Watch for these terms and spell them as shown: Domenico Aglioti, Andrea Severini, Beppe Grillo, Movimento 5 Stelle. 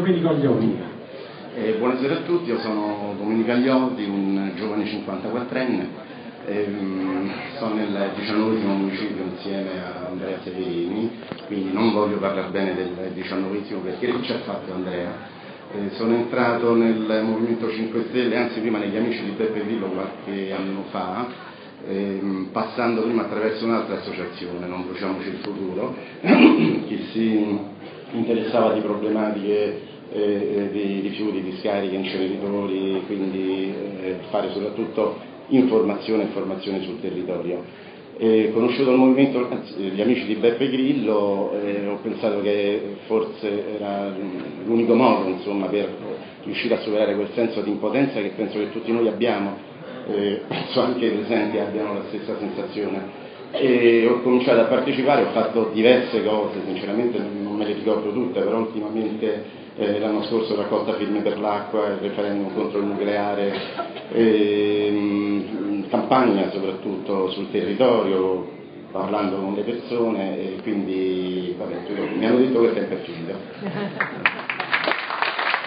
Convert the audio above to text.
Domenico Aglioti. Buonasera a tutti, io sono Domenico Aglioti, un giovane 54enne, sono nel 19° municipio insieme a Andrea Severini, quindi non voglio parlare bene del 19° perché ci ha fatto Andrea. Sono entrato nel Movimento 5 Stelle, anzi prima negli amici di Beppe Grillo qualche anno fa, passando prima attraverso un'altra associazione, non bruciamoci il futuro, che si interessava di problematiche di rifiuti, discariche, inceneritori, quindi fare soprattutto informazione e formazione sul territorio. Conosciuto il movimento, gli amici di Beppe Grillo, ho pensato che forse era l'unico modo, insomma, per riuscire a superare quel senso di impotenza che penso che tutti noi abbiamo, penso anche i presenti abbiano la stessa sensazione. E ho cominciato a partecipare, ho fatto diverse cose, sinceramente non me le ricordo tutte, però ultimamente l'anno scorso raccolta firme per l'acqua, il referendum contro il nucleare, campagna soprattutto sul territorio, parlando con le persone, e quindi vabbè, mi hanno detto che è sempre finito.